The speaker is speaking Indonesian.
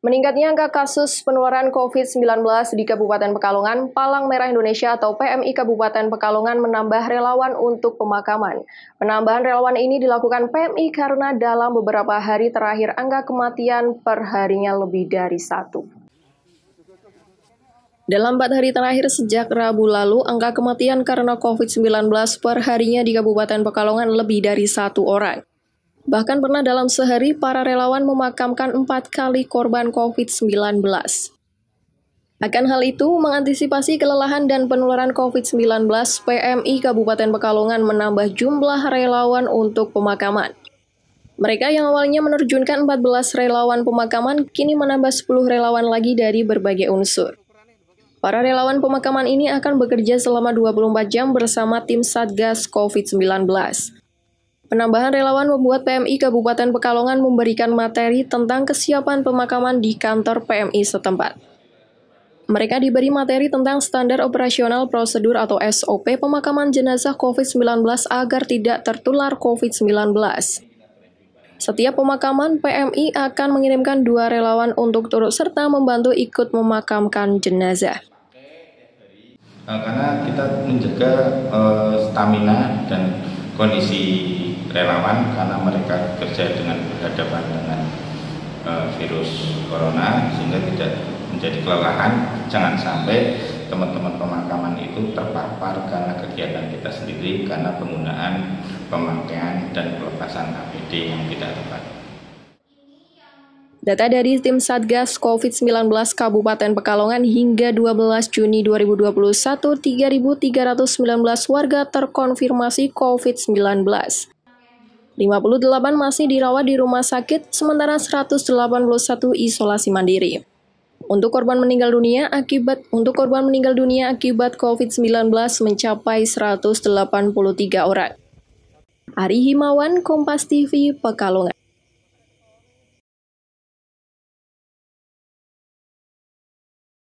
Meningkatnya angka kasus penularan COVID-19 di Kabupaten Pekalongan, Palang Merah Indonesia atau PMI Kabupaten Pekalongan menambah relawan untuk pemakaman. Penambahan relawan ini dilakukan PMI karena dalam beberapa hari terakhir angka kematian perharinya lebih dari 1. Dalam 4 hari terakhir sejak Rabu lalu, angka kematian karena COVID-19 perharinya di Kabupaten Pekalongan lebih dari 1 orang. Bahkan pernah dalam sehari, para relawan memakamkan 4 kali korban COVID-19. Akan hal itu, mengantisipasi kelelahan dan penularan COVID-19, PMI Kabupaten Pekalongan menambah jumlah relawan untuk pemakaman. Mereka yang awalnya menerjunkan 14 relawan pemakaman, kini menambah 10 relawan lagi dari berbagai unsur. Para relawan pemakaman ini akan bekerja selama 24 jam bersama tim Satgas COVID-19. Penambahan relawan membuat PMI Kabupaten Pekalongan memberikan materi tentang kesiapan pemakaman di kantor PMI setempat. Mereka diberi materi tentang standar operasional prosedur atau SOP pemakaman jenazah COVID-19 agar tidak tertular COVID-19. Setiap pemakaman, PMI akan mengirimkan 2 relawan untuk turut serta membantu ikut memakamkan jenazah. Karena kita menjaga stamina dan kondisi relawan karena mereka kerja dengan berhadapan dengan virus corona, sehingga tidak menjadi kelelahan. Jangan sampai teman-teman pemakaman itu terpapar karena kegiatan kita sendiri, karena penggunaan, pemakaian, dan pelepasan APD yang tidak tepat. Data dari tim Satgas COVID-19 Kabupaten Pekalongan hingga 12 Juni 2021, 3.319 warga terkonfirmasi COVID-19. 58 masih dirawat di rumah sakit, sementara 181 isolasi mandiri. Untuk korban meninggal dunia akibat COVID-19 mencapai 183 orang. Ari Himawan, Kompas TV, Pekalongan.